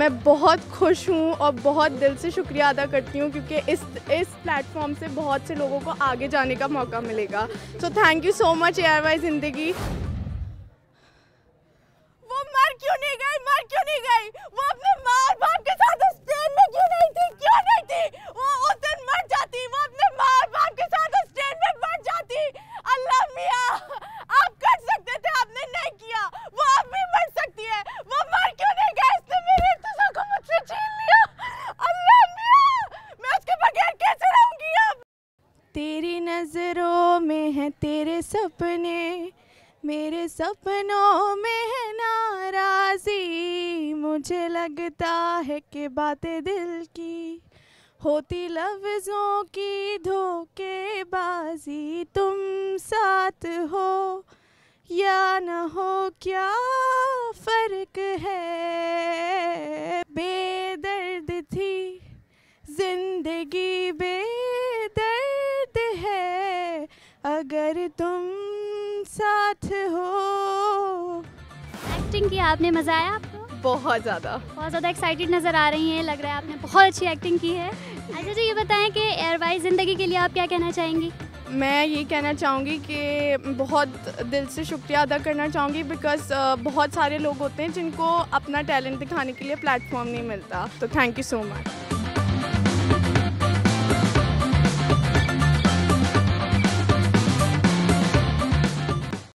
मैं बहुत खुश हूँ और बहुत दिल से शुक्रिया अदा करती हूँ क्योंकि इस प्लेटफॉर्म से बहुत से लोगों को आगे जाने का मौका मिलेगा। So thank you so much ARY Zindagi. वो मर क्यों नहीं गई, मर क्यों नहीं गई? वो अपने माँ बाप के साथ उस ट्रेन में क्यों नहीं थी? वो उस दिन मर जाती, वो अपने माँ बाप के साथ उस ट्रेन में मर जाती। अल्लाह मियाँ, आप कर सकते थे, आपने नहीं किया। वो अब भी मर सकती है, वो मर क्यों नहीं गई? इसने मेरे इंतजार को मुझसे छीन लिया। अल्लाह मियाँ, मैं उसके बगैर कैसे रहूँगी अब? तेरी नजरों में है तेरे सपने, मेरे सपनों में है नाराजी। मुझे लगता है कि बातें दिल की होती लफ्ज़ों की धोखेबाजी। तुम साथ हो या न हो क्या फ़र्क है, बेदर्द थी ज़िंदगी, बेदर्द है अगर तुम साथ हो। एक्टिंग की आपने, मज़ा आया आपको? बहुत ज़्यादा एक्साइटेड नज़र आ रही हैं, लग रहा है आपने बहुत अच्छी एक्टिंग की है। अच्छा जी, ये बताएं कि ARY ज़िंदगी के लिए आप क्या कहना चाहेंगी? मैं ये कहना चाहूँगी कि बहुत दिल से शुक्रिया अदा करना चाहूँगी बिकॉज़ बहुत सारे लोग होते हैं जिनको अपना टैलेंट दिखाने के लिए प्लेटफॉर्म नहीं मिलता। तो थैंक यू सो मच।